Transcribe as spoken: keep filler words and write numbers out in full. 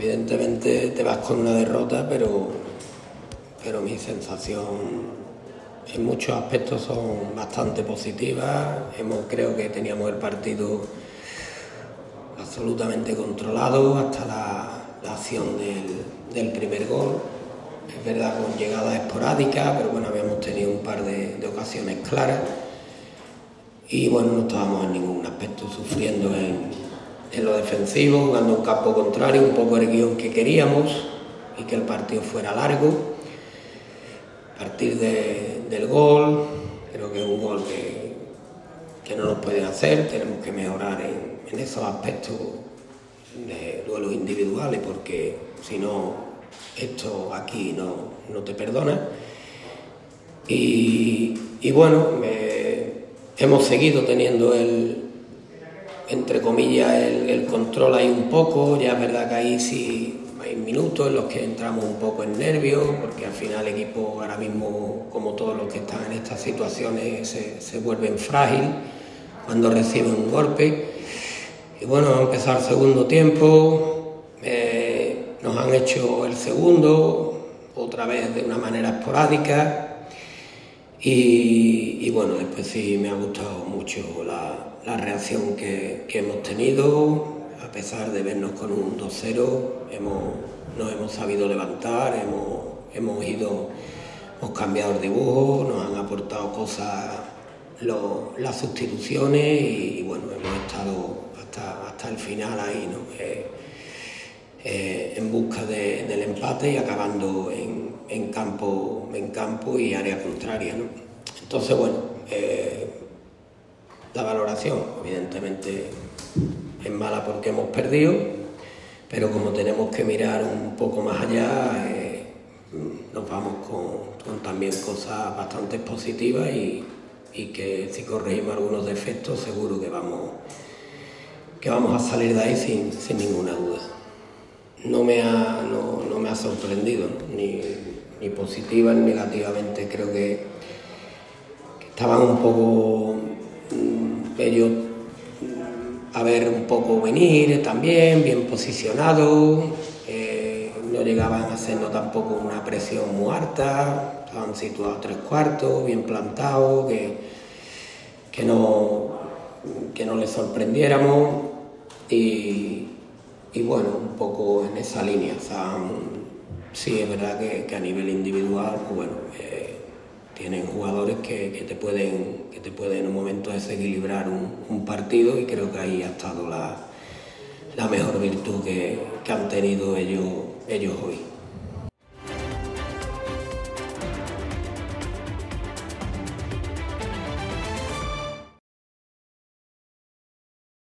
Evidentemente te vas con una derrota, pero, pero mi sensación en muchos aspectos son bastante positivas. Hemos, creo que teníamos el partido absolutamente controlado hasta la, la acción del, del primer gol. Es verdad, con llegadas esporádicas, pero bueno, habíamos tenido un par de, de ocasiones claras. Y bueno, no estábamos en ningún aspecto sufriendo en, en lo defensivo, jugando un campo contrario, un poco el guión que queríamos y que el partido fuera largo. A partir de, del gol, creo que es un gol que, que no nos pueden hacer, tenemos que mejorar en, en esos aspectos de duelos individuales, porque si no, esto aquí no, no te perdona. Y, y bueno, me, hemos seguido teniendo el, entre comillas, el, el control ahí un poco. Ya es verdad que ahí sí hay minutos en los que entramos un poco en nervios, porque al final el equipo ahora mismo, como todos los que están en estas situaciones, se, se vuelven frágil cuando reciben un golpe. Y bueno, va a empezar el segundo tiempo. Eh, Nos han hecho el segundo, otra vez de una manera esporádica, y, y bueno, después sí me ha gustado mucho la, la reacción que, que hemos tenido. A pesar de vernos con un dos cero, hemos, nos hemos sabido levantar, hemos, hemos ido, hemos cambiado el dibujo, nos han aportado cosas lo, las sustituciones y, y bueno, hemos estado hasta, hasta el final ahí, ¿no? Eh, Eh, en busca de, del empate y acabando en, en, campo, en campo y área contraria, ¿no? Entonces, bueno, eh, la valoración evidentemente es mala porque hemos perdido, pero como tenemos que mirar un poco más allá, eh, nos vamos con, con también cosas bastante positivas y, y que si corregimos algunos defectos seguro que vamos, que vamos a salir de ahí sin, sin ninguna duda. No me ha, no, no me ha sorprendido, ni, ni positiva ni negativamente. Creo que, que estaban un poco ellos a ver un poco venir también, bien posicionados, eh, no llegaban a hacernos tampoco una presión muy alta, estaban situados tres cuartos, bien plantados, que, que, no, que no les sorprendiéramos y... Y bueno, un poco en esa línea. O sea, sí, es verdad que, que a nivel individual, pues bueno, eh, tienen jugadores que, que, te pueden, que te pueden en un momento desequilibrar un, un partido y creo que ahí ha estado la, la mejor virtud que, que han tenido ellos, ellos hoy.